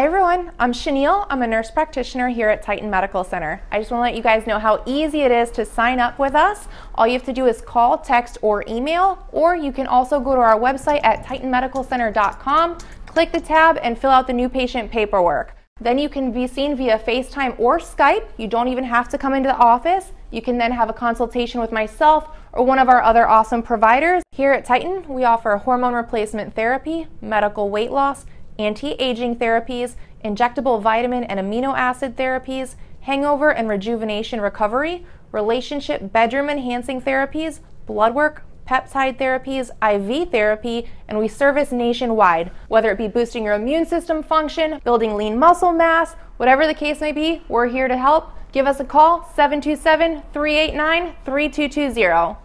Hi everyone, I'm Chenille. I'm a nurse practitioner here at Titan Medical Center. I just want to let you guys know how easy it is to sign up with us. All you have to do is call, text, or email, or you can also go to our website at titanmedicalcenter.com, click the tab, and fill out the new patient paperwork. Then you can be seen via FaceTime or Skype. You don't even have to come into the office. You can then have a consultation with myself or one of our other awesome providers. Here at Titan, we offer hormone replacement therapy, medical weight loss, anti-aging therapies, injectable vitamin and amino acid therapies, hangover and rejuvenation recovery, relationship bedroom enhancing therapies, blood work, peptide therapies, IV therapy, and we service nationwide. Whether it be boosting your immune system function, building lean muscle mass, whatever the case may be, we're here to help. Give us a call, 727-389-3220.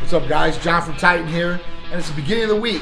What's up guys, John from Titan here. And it's the beginning of the week.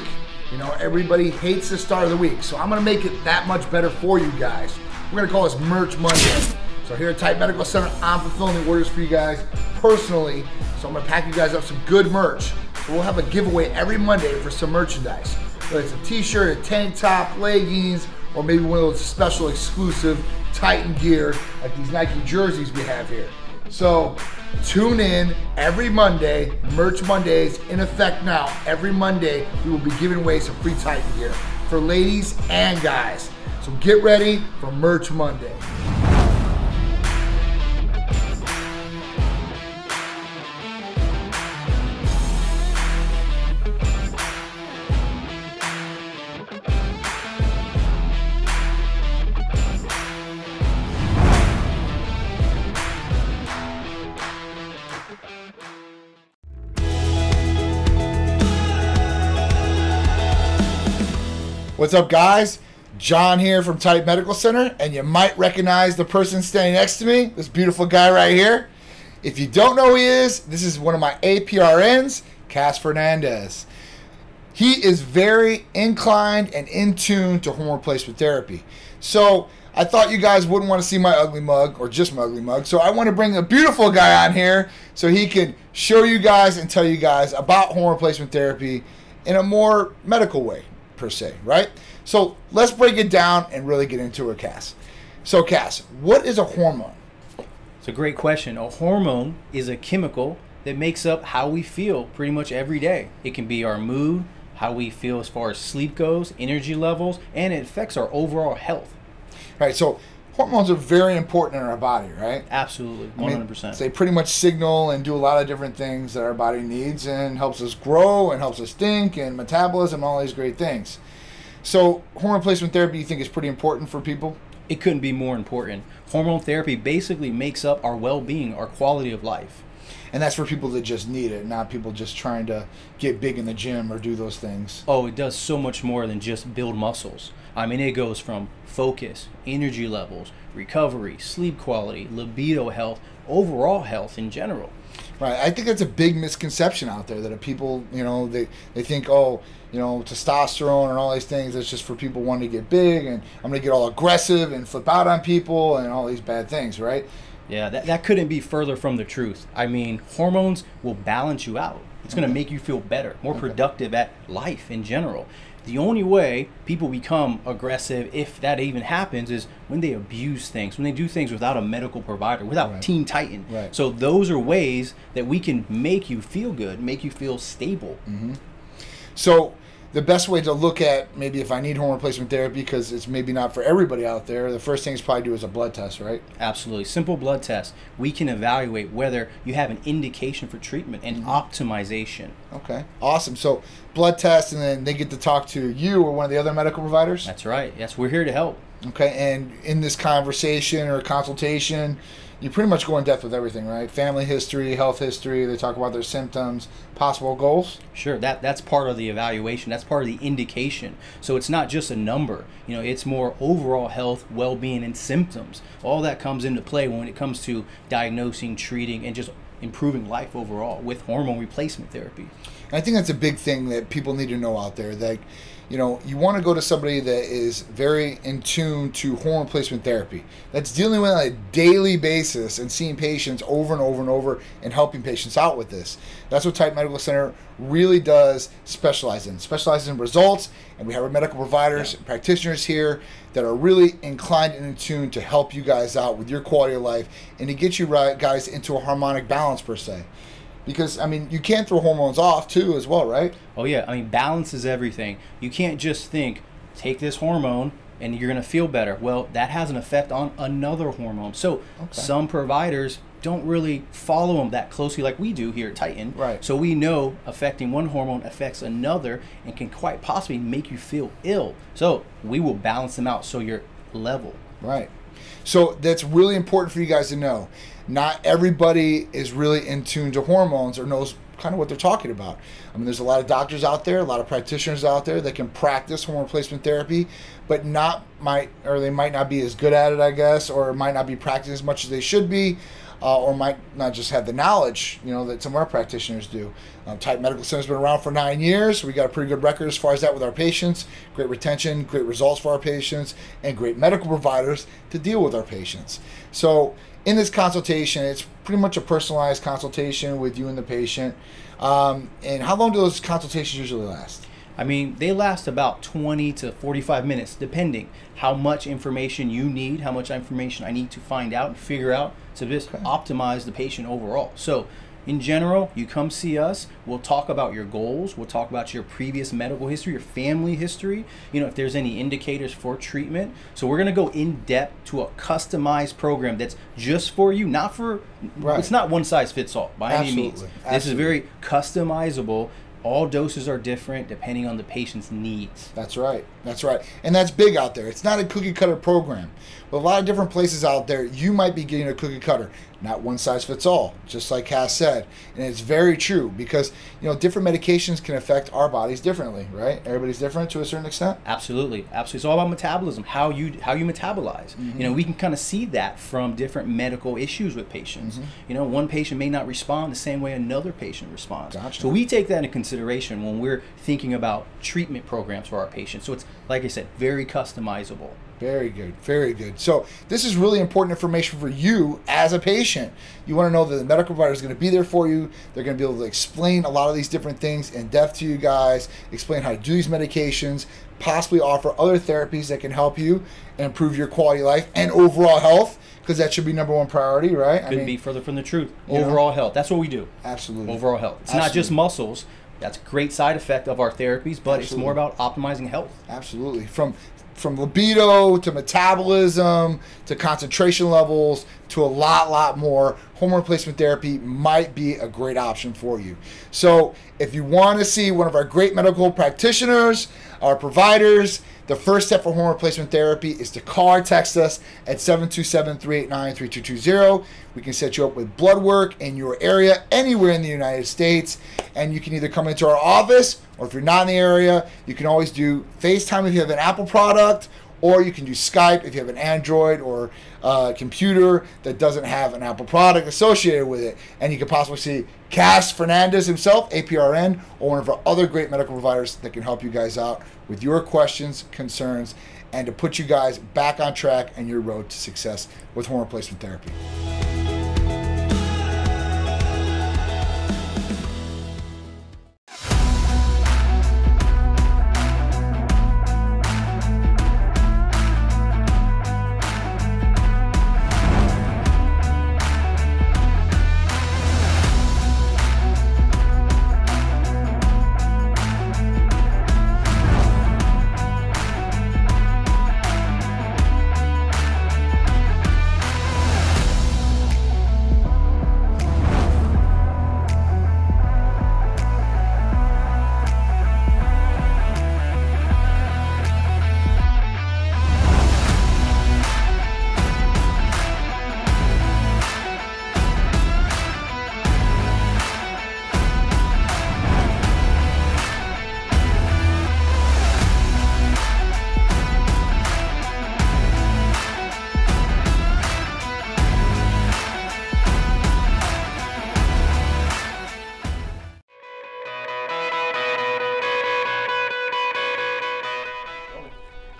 You know, everybody hates the start of the week. So I'm gonna make it that much better for you guys. We're gonna call this Merch Monday. So here at Titan Medical Center, I'm fulfilling the orders for you guys personally. So I'm gonna pack you guys up some good merch. We'll have a giveaway every Monday for some merchandise. Whether it's a t-shirt, a tank top, leggings, or maybe one of those special exclusive Titan gear, like these Nike jerseys we have here. So tune in every Monday. Merch Mondays in effect now. Every Monday, we will be giving away some free Titan gear for ladies and guys. So get ready for Merch Monday. What's up guys, John here from Titan Medical Center, and you might recognize the person standing next to me, this beautiful guy right here. If you don't know who he is, this is one of my APRNs, Cass Fernandez. He is very inclined and in tune to hormone replacement therapy. So I thought you guys wouldn't want to see my ugly mug, or just my ugly mug, so I want to bring a beautiful guy on here so he can show you guys and tell you guys about hormone replacement therapy in a more medical way. Per se, right? So let's break it down and really get into it, Cass. So Cass, what is a hormone? It's a great question. A hormone is a chemical that makes up how we feel pretty much every day. It can be our mood, how we feel as far as sleep goes, energy levels, and it affects our overall health. Right, so hormones are very important in our body, right? Absolutely, 100%. I mean, they pretty much signal and do a lot of different things that our body needs and helps us grow and helps us think and metabolism, all these great things. So hormone replacement therapy, you think, is pretty important for people? It couldn't be more important. Hormone therapy basically makes up our well-being, our quality of life. And that's for people that just need it, not people just trying to get big in the gym or do those things. Oh, it does so much more than just build muscles. I mean, it goes from focus, energy levels, recovery, sleep quality, libido health, overall health in general. Right. I think that's a big misconception out there that people, you know, they think, oh, you know, testosterone and all these things, it's just for people wanting to get big and I'm going to get all aggressive and flip out on people and all these bad things, right? Yeah, that couldn't be further from the truth. I mean, hormones will balance you out. It's going to make you feel better, more productive at life in general. The only way people become aggressive, if that even happens, is when they abuse things, when they do things without a medical provider, without Teen Titan. Right. So those are ways that we can make you feel good, make you feel stable. Mm-hmm. So the best way to look at, maybe if I need hormone replacement therapy, because it's maybe not for everybody out there, the first thing is probably do is a blood test, right? Absolutely. Simple blood test. We can evaluate whether you have an indication for treatment and optimization. Okay. Awesome. So blood test, and then they get to talk to you or one of the other medical providers? That's right. Yes, we're here to help. Okay. And in this conversation or consultation, you pretty much go in depth with everything, right? Family history, health history, they talk about their symptoms, possible goals? Sure, that's part of the evaluation, that's part of the indication. So it's not just a number, you know, it's more overall health, well-being, and symptoms. All that comes into play when it comes to diagnosing, treating, and just improving life overall with hormone replacement therapy. And I think that's a big thing that people need to know out there, that, you know, you want to go to somebody that is very in tune to hormone replacement therapy, that's dealing with it on a daily basis. basis and seeing patients over and over and over and helping patients out with this. That's what Titan Medical Center really does specialize in. Specializes in results, and we have our medical providers and practitioners here that are really inclined and in tune to help you guys out with your quality of life and to get you guys into a harmonic balance per se. Because, I mean, you can't throw hormones off too as well, right? Oh yeah, I mean, balance is everything. You can't just think, take this hormone and you're gonna feel better. Well, that has an effect on another hormone. So some providers don't really follow them that closely like we do here at Titan. Right. So we know affecting one hormone affects another and can quite possibly make you feel ill. So we will balance them out so you're level. Right. So that's really important for you guys to know. Not everybody is really in tune to hormones or knows kind of what they're talking about. I mean, there's a lot of doctors out there, a lot of practitioners out there that can practice hormone replacement therapy, but they might not be as good at it, I guess, or might not be practicing as much as they should be, or might not just have the knowledge, you know, that some of our practitioners do. Titan Medical Center's been around for 9 years. So we got a pretty good record as far as that with our patients. Great retention, great results for our patients, and great medical providers to deal with our patients. So in this consultation, it's pretty much a personalized consultation with you and the patient. And how long do those consultations usually last? I mean, they last about 20 to 45 minutes, depending how much information you need, how much information I need to find out and figure out to just optimize the patient overall. So in general, you come see us, we'll talk about your goals, we'll talk about your previous medical history, your family history, you know, if there's any indicators for treatment. So we're gonna go in depth to a customized program that's just for you, not for, it's not one size fits all by any means. This is very customizable. All doses are different depending on the patient's needs. That's right. That's right. And that's big out there. It's not a cookie cutter program. But a lot of different places out there, you might be getting a cookie cutter. Not one size fits all, just like Cass said. And it's very true because, you know, different medications can affect our bodies differently, right? Everybody's different to a certain extent. Absolutely. Absolutely. It's all about metabolism, how you metabolize. Mm-hmm. You know, we can kind of see that from different medical issues with patients. Mm-hmm. You know, one patient may not respond the same way another patient responds. Gotcha. So we take that into consideration when we're thinking about treatment programs for our patients. So it's, like I said, very customizable. Very good, very good. So this is really important information for you as a patient. You want to know that the medical provider is going to be there for you. They're going to be able to explain a lot of these different things in depth to you guys, explain how to do these medications, possibly offer other therapies that can help you and improve your quality of life and overall health, because that should be number one priority, right? Couldn't be further from the truth. Overall health, that's what we do. Absolutely. Overall health. It's not just muscles. That's a great side effect of our therapies, but it's more about optimizing health. Absolutely. From libido to metabolism to concentration levels to a lot more, hormone replacement therapy might be a great option for you. So if you want to see one of our great medical practitioners, our providers, the first step for hormone replacement therapy is to call or text us at 727-389-3220. We can set you up with blood work in your area, anywhere in the United States. And you can either come into our office, or if you're not in the area, you can always do FaceTime if you have an Apple product, or you can do Skype if you have an Android or a computer that doesn't have an Apple product associated with it. And you can possibly see Cass Fernandez himself, APRN, or one of our other great medical providers that can help you guys out with your questions, concerns, and to put you guys back on track and your road to success with hormone replacement therapy.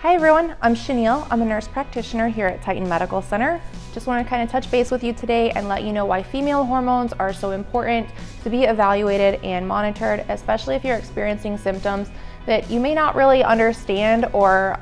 Hi everyone, I'm Chenille. I'm a nurse practitioner here at Titan Medical Center. Just want to kind of touch base with you today and let you know why female hormones are so important to be evaluated and monitored, especially if you're experiencing symptoms that you may not really understand or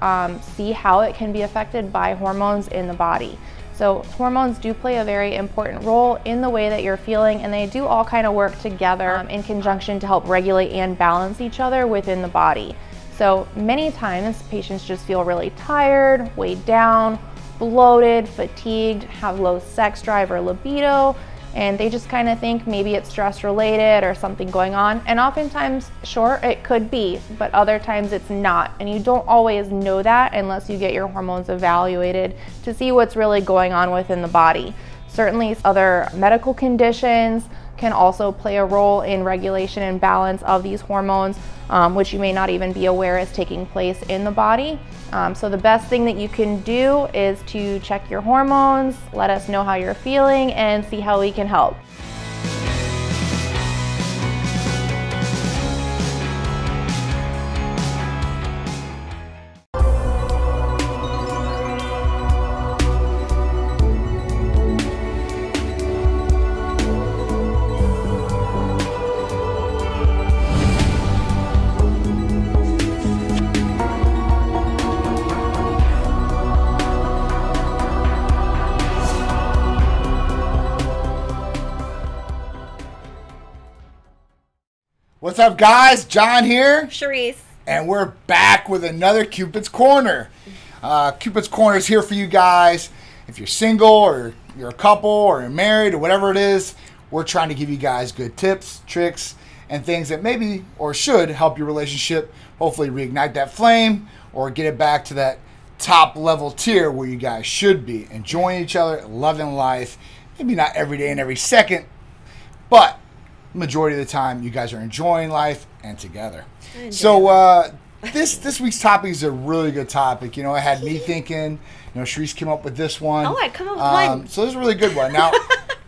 see how it can be affected by hormones in the body. So hormones do play a very important role in the way that you're feeling, and they do all kind of work together in conjunction to help regulate and balance each other within the body. So many times patients just feel really tired, weighed down, bloated, fatigued, have low sex drive or libido, and they just kind of think maybe it's stress related or something going on. And oftentimes, sure, it could be, but other times it's not. And you don't always know that unless you get your hormones evaluated to see what's really going on within the body. Certainly other medical conditions can also play a role in regulation and balance of these hormones, which you may not even be aware is taking place in the body. So the best thing that you can do is to check your hormones, let us know how you're feeling, and see how we can help. What's up, guys? John here. Charisse. And we're back with another Cupid's Corner. Cupid's Corner is here for you guys. If you're single or you're a couple or you're married or whatever it is, we're trying to give you guys good tips, tricks, and things that maybe or should help your relationship, hopefully reignite that flame or get it back to that top level tier where you guys should be, enjoying each other, loving life. Maybe not every day and every second, but majority of the time you guys are enjoying life and together. So this week's topic is a really good topic. You know, it had me thinking, you know, Charisse came up with this one. Oh, I come up with one. So this is a really good one. Now,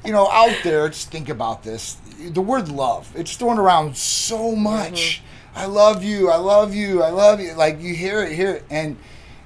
you know, out there, just think about this. The word love, it's thrown around so much. Mm-hmm. I love you, I love you, I love you. Like, you hear it. And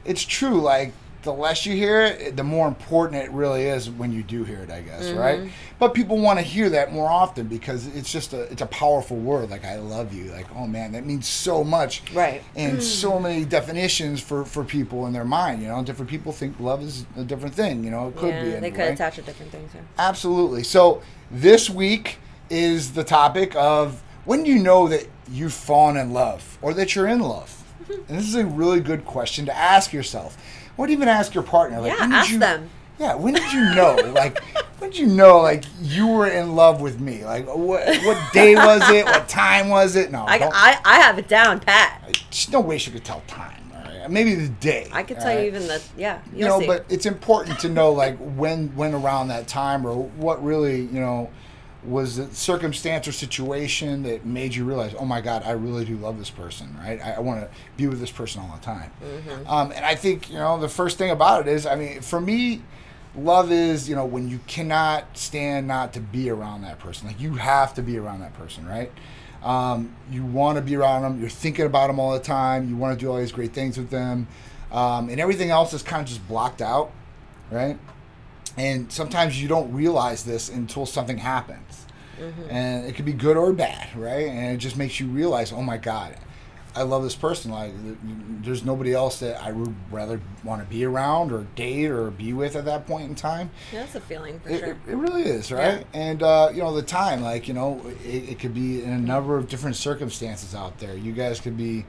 it's true, like, the less you hear it, the more important it really is when you do hear it, I guess, mm-hmm. right? But people want to hear that more often because it's just it's a powerful word. Like, I love you. Like, oh, man, that means so much. Right. And mm-hmm. so many definitions for people in their mind, you know. Different people think love is a different thing, you know. It could be anyway. They could attach it different things. Yeah. Absolutely. So this week is the topic of when do you know that you've fallen in love or that you're in love? Mm-hmm. And this is a really good question to ask yourself. Or even ask your partner. Like, yeah, ask them. Yeah, when did you know? Like, when did you know, like, you were in love with me? Like, what day was it? What time was it? No, I have it down pat. There's no way she could tell time. All right? Maybe the day. I could tell you even the, yeah, you'll see. But it's important to know, like, when around that time or what really, you know, was the circumstance or situation that made you realize, oh my God, I really do love this person, right? I want to be with this person all the time. Mm-hmm. And I think, you know, the first thing about it is, I mean, for me, love is, you know, when you cannot stand not to be around that person. Like, you have to be around that person, right? You want to be around them. You're thinking about them all the time. You want to do all these great things with them. And everything else is kind of just blocked out, right? And sometimes you don't realize this until something happens. Mm-hmm. And it could be good or bad, right? And it just makes you realize, oh my God, I love this person. Like, there's nobody else that I would rather want to be around or date or be with at that point in time. Yeah, that's a feeling for sure. It really is, right? Yeah. And, you know, the time, like, you know, it could be in a number of different circumstances out there. You guys could be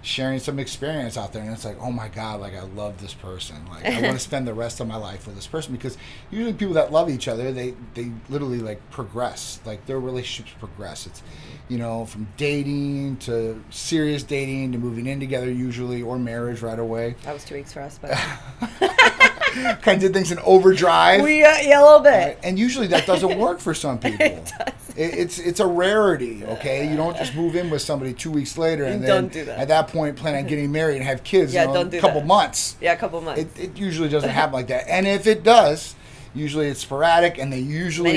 sharing some experience out there, and it's like, oh my God, like, I love this person. Like, I want to spend the rest of my life with this person, because usually people that love each other, they literally, like, progress. Like, their relationships progress. It's, you know, from dating to serious dating to moving in together usually, or marriage right away. That was 2 weeks for us, but kind of did things in overdrive. Yeah, a little bit. And usually that doesn't work for some people. It's a rarity, okay? You don't just move in with somebody 2 weeks later and then don't do that. At that point plan on getting married and have kids in a couple months. Yeah, a couple months. It usually doesn't happen like that. And if it does, usually it's sporadic, and they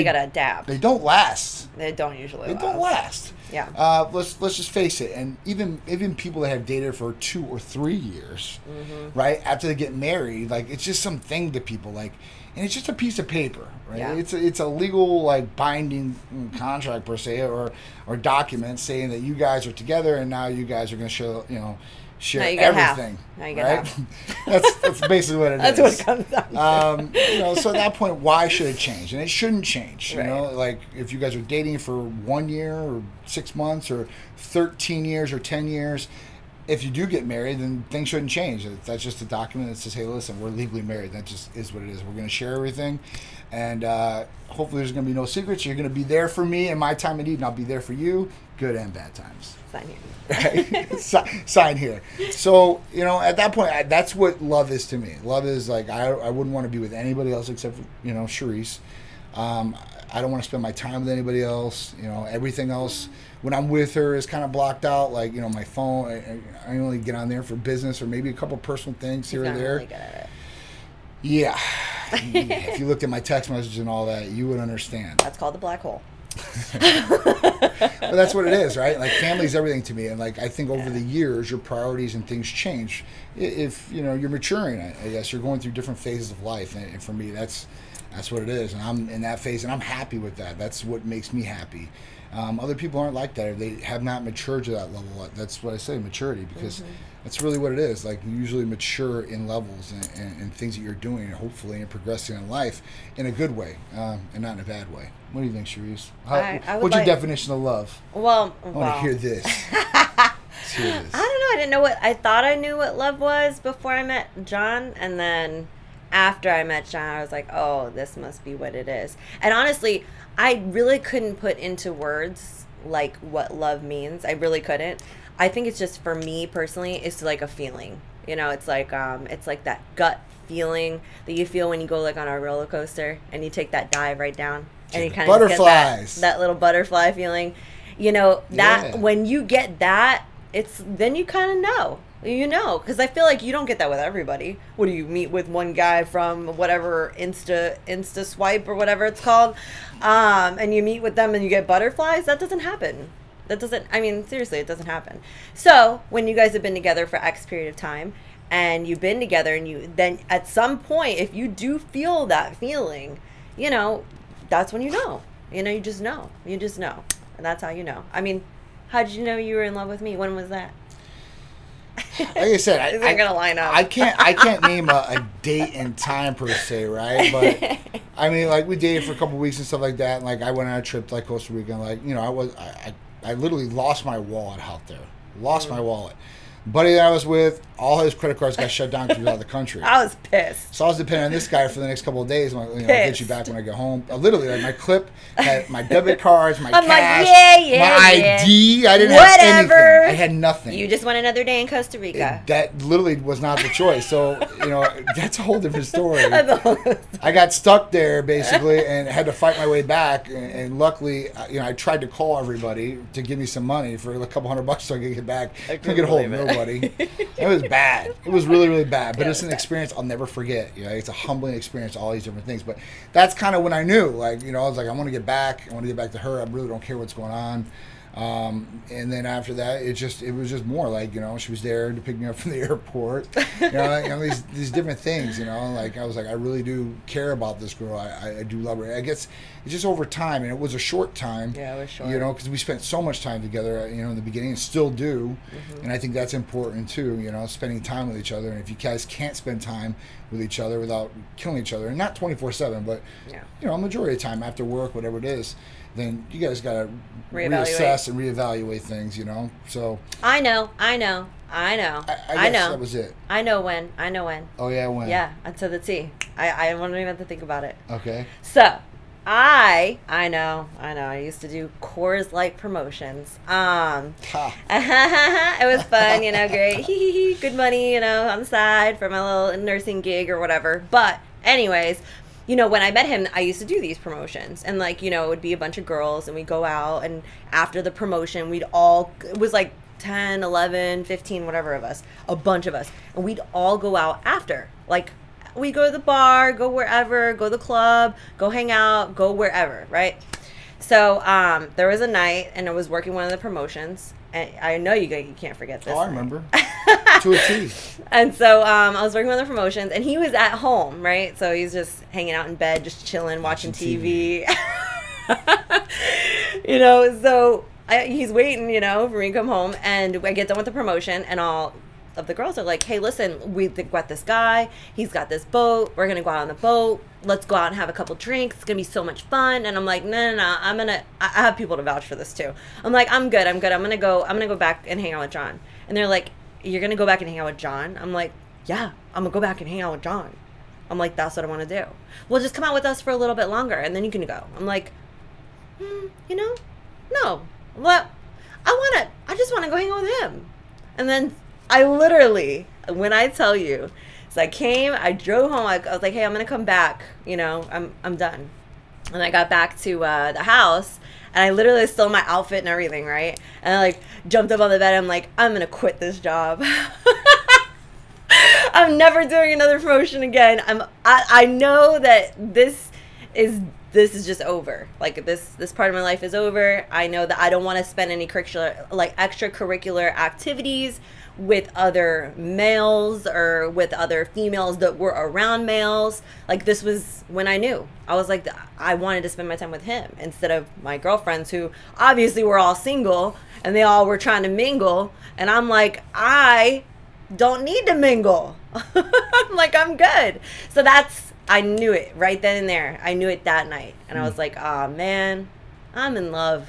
gotta adapt. They don't last. They don't usually last. Yeah. Let's just face it. And even people that have dated for 2 or 3 years, mm-hmm. right, after they get married, like, it's just some thing to people. Like, and it's just a piece of paper, right? Yeah. It's a legal, like, binding contract per se, or document saying that you guys are together and now you guys are going to share everything. Now you get half. That's basically what it is. That's what it comes down to. So at that point, why should it change? And it shouldn't change. Right. You know, like, if you guys are dating for 1 year or 6 months or 13 years or 10 years, if you do get married, then things shouldn't change. That's just a document that says, hey, listen, we're legally married. That just is what it is. We're going to share everything. And hopefully there's going to be no secrets. You're going to be there for me in my time of need, and I'll be there for you, good and bad times. Sign here. Right? Sign here. So, at that point, that's what love is to me. Love is like, I wouldn't want to be with anybody else except for, Charisse. I don't want to spend my time with anybody else. Everything else when I'm with her is kind of blocked out. Like, my phone, I only get on there for business or maybe a couple personal things here or there. Really good at it. Yeah. If you looked at my text messages and all that, you would understand. That's called the black hole. But that's what it is, right? Like, family's everything to me, and like, I think over the years your priorities and things change. If you're maturing, I guess you're going through different phases of life, and for me, that's what it is, and I'm in that phase, and I'm happy with that. That's what makes me happy. Other people aren't like that, or they have not matured to that level. That's what I say, maturity, because that's really what it is. Like, you usually mature in levels and things that you're doing, and hopefully, and progressing in life in a good way, and not in a bad way. What do you think, Charisse? What's your definition of love? Well, I want to hear this. Let's hear this. I don't know. I didn't know I thought I knew what love was before I met John, and then after I met John, I was like, oh, this must be what it is. And honestly, I really couldn't put into words, like, what love means. I really couldn't. I think it's just, for me personally, it's like a feeling. It's like that gut feeling that you feel when you go, like, on a roller coaster and you take that dive right down. And you kind of get that little butterfly feeling. When you get that, then you kind of know. Because I feel like you don't get that with everybody. What do you meet with one guy from whatever Insta swipe or whatever it's called, and you meet with them and you get butterflies? That doesn't happen. Seriously, it doesn't happen. So when you guys have been together for X period of time, and you've been together, and then at some point, if you do feel that feeling, that's when you know. You just know. You just know, and that's how you know. How did you know you were in love with me? When was that? Like I said, I'm gonna line up. I can't name a date and time per se, right? But we dated for a couple of weeks and stuff like that. And, like, I went on a trip to, like, Costa Rica. And, like, I literally lost my wallet out there. Lost my wallet. Buddy that I was with, all his credit cards got shut down because he was out of the country. I was pissed. So I was depending on this guy for the next couple of days. I'm like, I'll get you back when I get home. Literally, like, my clip had my debit cards, my cash, my ID. I didn't have anything. I had nothing. You just want another day in Costa Rica. That literally was not the choice. So, that's a whole different story. I got stuck there, basically, and had to fight my way back. And luckily, I tried to call everybody to give me some money for a couple $100 so I could get back. I couldn't get hold of it. Buddy. It was bad. It was really, really bad. But it's an experience I'll never forget. It's a humbling experience, all these different things. But that's kind of when I knew. Like, I was like, I want to get back. I want to get back to her. I really don't care what's going on. And then after that, it was just more like, she was there to pick me up from the airport. These different things, like, I was like, I really do care about this girl. I do love her. I guess it's just over time, and it was a short time. Yeah, it was short. Because we spent so much time together, in the beginning, and still do. And I think that's important too, spending time with each other. And if you guys can't spend time with each other without killing each other, and not 24/7, but a majority of the time after work, whatever it is, then you guys gotta reassess and reevaluate things, So I know. I know that was it. I know when. Oh yeah, when. Yeah, until the T. I wouldn't even have to think about it. Okay. So I know. I used to do Coors Light promotions. It was fun, great. Good money, on the side for my little nursing gig or whatever. But anyways, when I met him, I used to do these promotions, and it would be a bunch of girls, and we'd go out, and after the promotion, it was like 10, 11, 15, whatever of us, a bunch of us, and we'd all go out after, we'd go to the bar, go wherever, go to the club, go hang out, go wherever, right? So there was a night, and I was working one of the promotions, I know you can't forget this. Oh, I remember. To a T. And so I was working on the promotions, and he was at home, right? So he's just hanging out in bed, just chilling, watching TV. You know, so he's waiting, you know, for me to come home. And I get done with the promotion, and all of the girls are like, hey, listen, we got this guy. He's got this boat. We're going to go out on the boat. Let's go out and have a couple drinks. It's going to be so much fun. And I'm like, no. I have people to vouch for this too. I'm like, I'm good. I'm going to go back and hang out with John. And they're like, you're going to go back and hang out with John? I'm like, yeah, I'm going to go back and hang out with John. I'm like, that's what I want to do. Well, just come out with us for a little bit longer and then you can go. I'm like, you know, no. Well, I just want to go hang out with him. And then I literally, when I tell you, so I came, I drove home. I was like, hey, I'm going to come back. You know, I'm done. And I got back to the house, and I literally stole my outfit and everything, right? And I, like, jumped up on the bed. I'm like, I'm going to quit this job. I'm never doing another promotion again. I know that this is just over. Like, this part of my life is over. I know that I don't want to spend any extracurricular activities with other males or with other females that were around males. Like, this was when I knew. I was like, I wanted to spend my time with him instead of my girlfriends, who obviously were all single and they all were trying to mingle. And I'm like, I don't need to mingle. I'm like, I'm good. So I knew it right then and there. I knew it that night. And I was like, oh, man, I'm in love.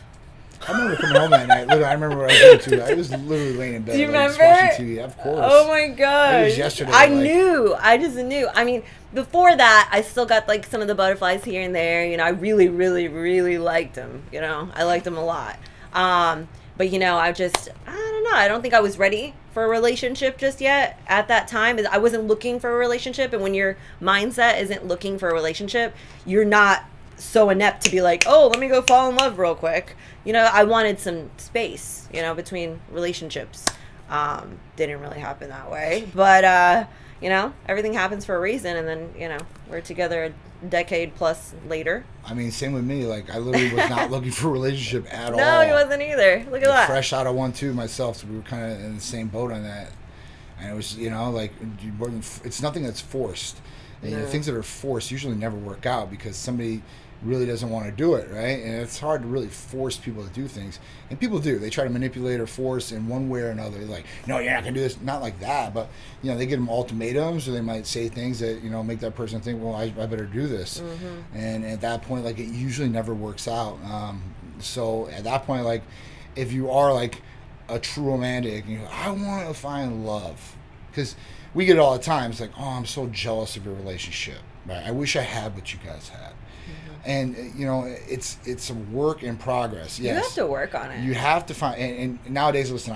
I remember coming home that night. Literally, I remember what I was doing too. I was literally laying in bed. Do you remember? Just watching TV. Of course. Oh my gosh. It was yesterday. I knew. I just knew. I mean, before that, I still got like some of the butterflies here and there. You know, I really, really, really liked him. You know, I liked him a lot. But, you know, I don't know. I don't think I was ready for a relationship just yet at that time. I wasn't looking for a relationship. And when your mindset isn't looking for a relationship, you're not so inept to be like, oh, let me go fall in love real quick. You know, I wanted some space, you know, between relationships. Didn't really happen that way. But, you know, everything happens for a reason. And then, you know, we're together a decade plus later. I mean, same with me. Like, I literally was not looking for a relationship at all. No, he wasn't either. Look at that. Fresh out of one, too, myself. So we were kind of in the same boat on that. And it was, you know, like, it's nothing that's forced. And, you know, things that are forced usually never work out because somebody really doesn't want to do it, right? And it's hard to really force people to do things. And people do. They try to manipulate or force in one way or another. They're like, no, you're not going to do this. Not like that. But, you know, they give them ultimatums, or they might say things that, you know, make that person think, well, I better do this. Mm-hmm. And at that point, like, it usually never works out. So at that point, like, if you are, like, a true romantic, you know, I want to find love. Because we get it all the time. It's like, oh, I'm so jealous of your relationship. Right? I wish I had what you guys had. And, you know, it's a work in progress. Yes. You have to work on it. You have to find, and nowadays, listen,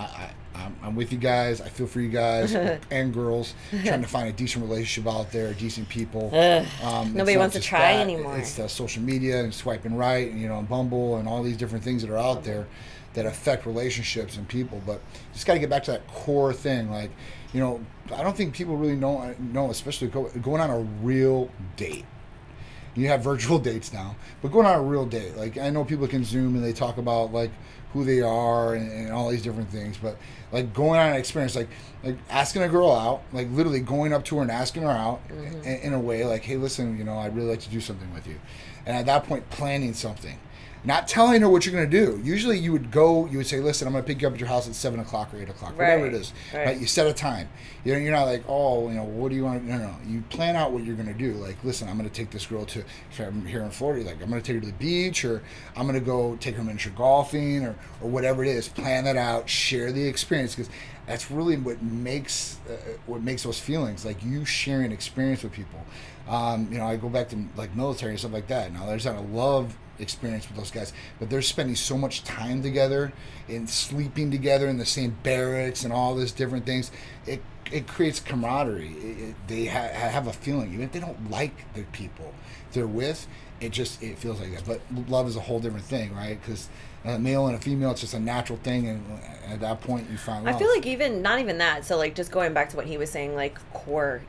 I'm with you guys. I feel for you guys and girls trying to find a decent relationship out there, decent people. Nobody wants to try anymore. It's the social media and swiping right and, you know, Bumble and all these different things that are out there that affect relationships and people. But just got to get back to that core thing. Like, you know, I don't think people really know, especially going on a real date. You have virtual dates now, but going on a real date, like, I know people can Zoom and they talk about, like, who they are and all these different things, but, like, going on an experience, like asking a girl out, like, literally going up to her and asking her out in a way, like, hey, listen, you know, I'd really like to do something with you. And at that point, planning something. Not telling her what you're going to do. Usually you would say, listen, I'm going to pick you up at your house at 7 o'clock or 8 o'clock, whatever it is. Right. Like, you set a time. You're not like, oh, you know, what do you want to do? No, no. You plan out what you're going to do. Like, listen, I'm going to take this girl to, if I'm here in Florida, like, I'm going to take her to the beach, or I'm going to go take her miniature golfing, or whatever it is. Plan that out. Share the experience, because that's really what makes those feelings, like you sharing experience with people. You know, I go back to, like, military and stuff like that. Now, there's not a love experience with those guys, but they're spending so much time together and sleeping together in the same barracks and all these different things. It creates camaraderie. They have a feeling, even if they don't like the people they're with. It feels like that. But love is a whole different thing, right? Because a male and a female, it's just a natural thing, and at that point you find love. I feel like not even that. So, like, just going back to what he was saying, like, core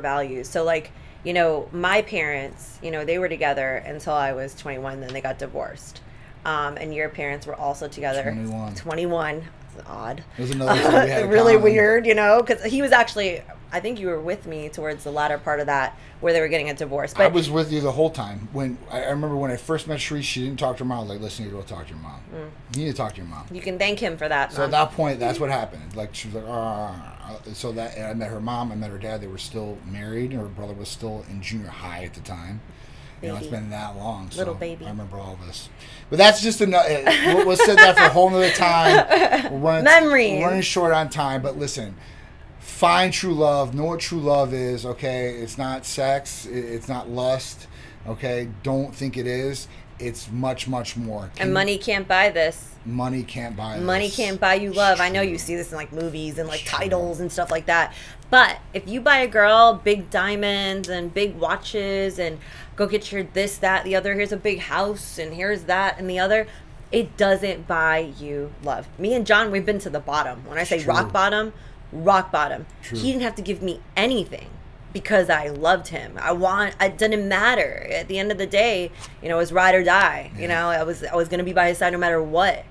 values. So, like, you know, my parents, you know, they were together until I was 21, then they got divorced. And your parents were also together. 21. That's odd. It was another thing we had really weird, you know, because he was actually, I think you were with me towards the latter part of that where they were getting a divorce. But I was with you the whole time. When I remember when I first met Sharice, she didn't talk to her mom. I was like, listen, you go talk to your mom. You need to talk to your mom. You can thank him for that. So at that point, that's what happened. Like she was like, so that, and I met her mom. I met her dad. They were still married. Her brother was still in junior high at the time. You know, it's been that long. So little baby. I remember all this. But that's just enough. We'll set that for a whole nother time. We're running short on time. But listen, find true love. Know what true love is, okay? It's not sex. It's not lust, okay? Don't think it is. It's much, much more. And money can't buy this. Money can't buy this. Money can't buy you love. True. I know you see this in like movies and like titles and stuff like that. But if you buy a girl big diamonds and big watches and go get your this, that, the other, here's a big house and here's that and the other, it doesn't buy you love. Me and John, we've been to the bottom. When I say rock bottom, rock bottom. He didn't have to give me anything. Because I loved him. It didn't matter. At the end of the day, you know, it was ride or die. You know, I was going to be by his side no matter what.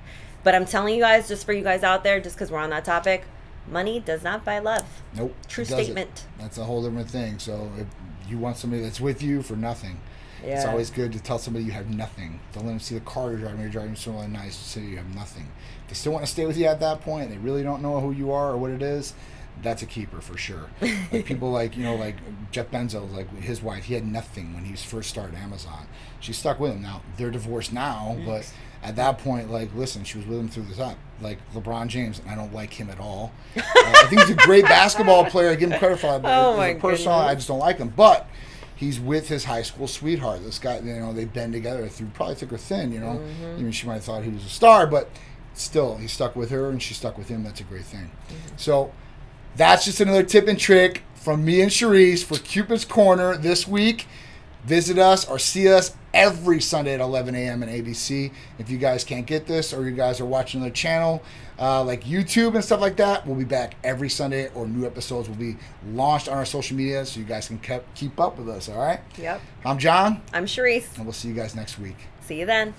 But I'm telling you guys, just for you guys out there, just because we're on that topic, money does not buy love. Nope. True statement. That's a whole different thing. So if you want somebody that's with you for nothing, it's always good to tell somebody you have nothing. Don't let them see the car you're driving. You're driving somewhere nice to say you have nothing. If they still want to stay with you at that point, and they really don't know who you are or what it is, that's a keeper for sure. Like people like, you know, like Jeff Bezos, like his wife, he had nothing when he first started Amazon. She stuck with him. Now they're divorced now, but at that point, like, listen, she was with him through the top. Like LeBron James, and I don't like him at all. I think he's a great basketball player. I give him credit for that, but I just don't like him. But he's with his high school sweetheart. This guy, you know, they've been together through probably thick or thin, you know. I mean, she might have thought he was a star, but still, he stuck with her and she stuck with him. That's a great thing. So that's just another tip and trick from me and Sharice for Cupid's Corner this week. Visit us or see us every Sunday at 11 a.m. on ABC. If you guys can't get this or you guys are watching another channel like YouTube and stuff like that, we'll be back every Sunday or new episodes will be launched on our social media so you guys can keep up with us, all right? Yep. I'm John. I'm Sharice. And we'll see you guys next week. See you then.